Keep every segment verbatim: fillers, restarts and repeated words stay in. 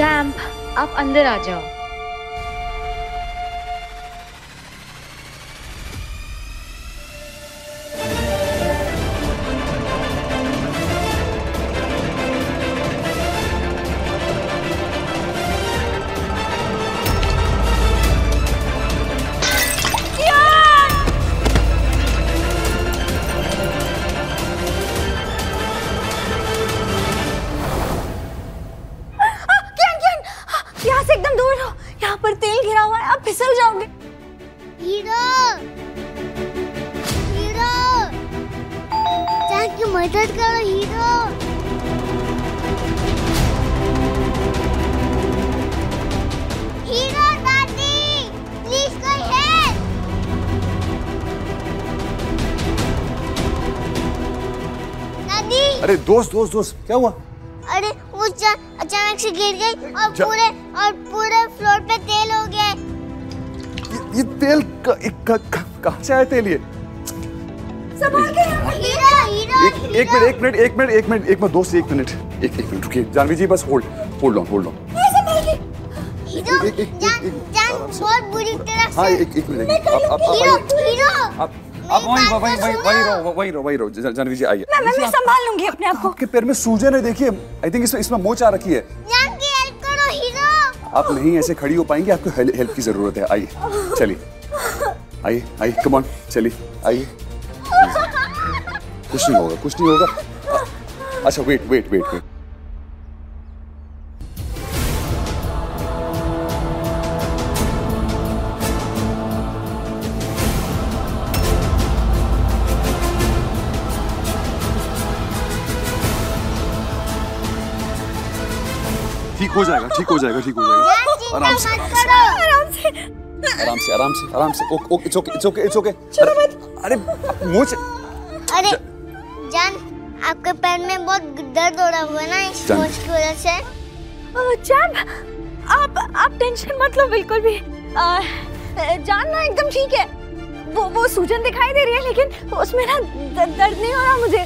Champ, आप अंदर आ जाओ। एकदम दूर हो, यहाँ पर तेल घिरा हुआ है, आप फिसल जाओगे। हीरो, हीरो, जाके मदद करो हीरो। हीरो दादी, प्लीज कोई हेल्प। दादी। अरे दोस्त दोस्त दोस्त क्या हुआ? अरे वो अचानक से गिर गई और पूरे और पूरे फ्लोर पे तेल हो गया। ये, ये तेल कहाँ से आया तेल ये? संभाल के हीरो हीरो एक मिनट एक मिनट एक मिनट एक मिनट एक मिनट दोस्त एक मिनट एक एक मिनट रुकिए जानवी जी बस hold hold on hold on. Hero जान जान बहुत बुरी तरह से। हाँ एक एक मिनट आप आप आप वही वही वही वही रो वही रो वही रो जानवी जी आइए। मैं मैं संभाल लूंगी अपने आप को। आपके पैर में सूजन है, देखिए आई थिंक इसमें इसमें मोच आ रखी है। जान की हेल्प करो हीरो। आप नहीं ऐसे खड़ी हो पाएंगे, आपको हेल्प की जरूरत है। आइए चलिए आइए आइए कम ऑन चलिए आइए। कुछ नहीं होगा कुछ नहीं होगा। अच्छा वेट वेट वेट वेट ठीक हो जाएगा ठीक हो जाएगा ठीक हो जाएगा। आराम से आराम से आराम से आराम से आराम से okay okay it's okay it's okay it's okay. अरे मुझे अरे जान आपके पैर में बहुत दर्द हो रहा होगा ना इस मोच की वजह से। ओह जान आप आप टेंशन मत लो बिल्कुल भी। जान ना एकदम ठीक है। वो वो सूजन दिखाई दे रही है लेकिन उसमें ना दर्द नहीं हो रहा मुझे।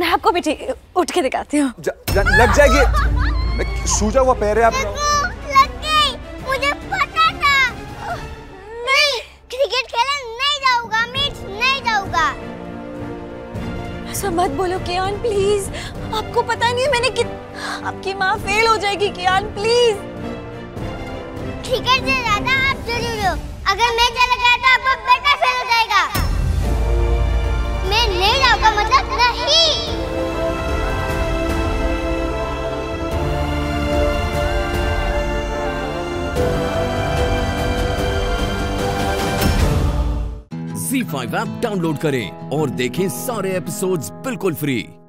मैं आपको भी ठीक उठ के दिखाती हूँ। लग जाएगी सूजा हुआ पैर है आप। लग गई, मुझे पता था। नहीं, क्रिकेट खेलने नहीं जाऊंगा, मैच नहीं जाऊंगा। ऐसा मत बोलो कियान प्लीज। आपको पता नहीं है मैंने कि आपकी माँ फेल हो जाएगी कियान प्लीज। क्रिकेट से ज्यादा आप जरूर हो। अगर मैं चला गया तो आपका बेटा फेल हो जाएगा। मैं नहीं जाऊंगा मतलब नहीं। ज़ी फाइव ऐप डाउनलोड करें और देखें सारे एपिसोड्स बिल्कुल फ्री।